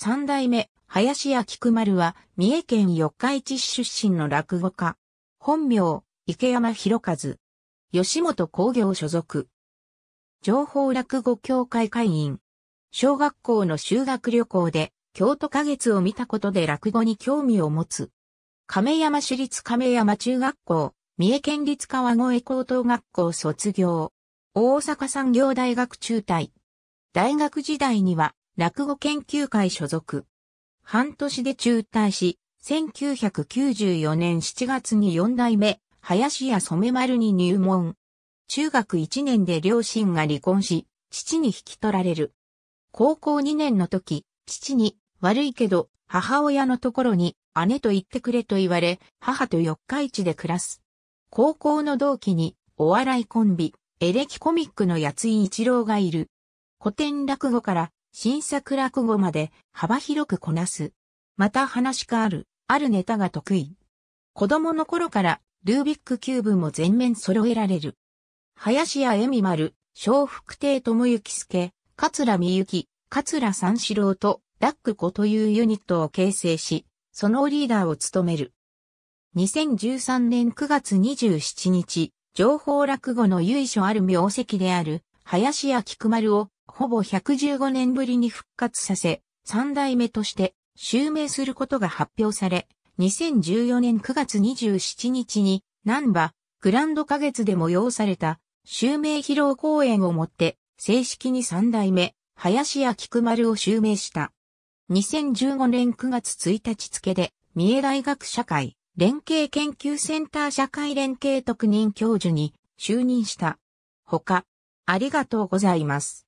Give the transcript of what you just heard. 三代目、林家菊丸は、三重県四日市市出身の落語家。本名、池山博一。吉本興業所属。情報落語協会会員。小学校の修学旅行で、京都花月を見たことで落語に興味を持つ。亀山市立亀山中学校、三重県立川越高等学校卒業。大阪産業大学中退。大学時代には、落語研究会所属。半年で中退し、1994年7月に四代目、林家染丸に入門。中学1年で両親が離婚し、父に引き取られる。高校2年の時、父に、悪いけど、母親のところに、姉と言ってくれと言われ、母と四日市で暮らす。高校の同期に、お笑いコンビ、エレキコミックの八井一郎がいる。古典落語から、新作落語まで、幅広くこなす。また噺家ある、あるネタが得意。子供の頃から、ルービックキューブも全面揃えられる。林家笑丸、笑福亭友之助、桂美幸、桂三四郎と、ラック5というユニットを形成し、そのリーダーを務める。2013年9月27日、情報落語の由緒ある名跡である、林家菊丸を、ほぼ115年ぶりに復活させ、三代目として、襲名することが発表され、2014年9月27日に、なんば、グランド花月で催された、襲名披露公演をもって、正式に三代目、林家菊丸を襲名した。2015年9月1日付で、三重大学社会連携研究センター社会連携特任教授に就任した。ほか、ありがとうございます。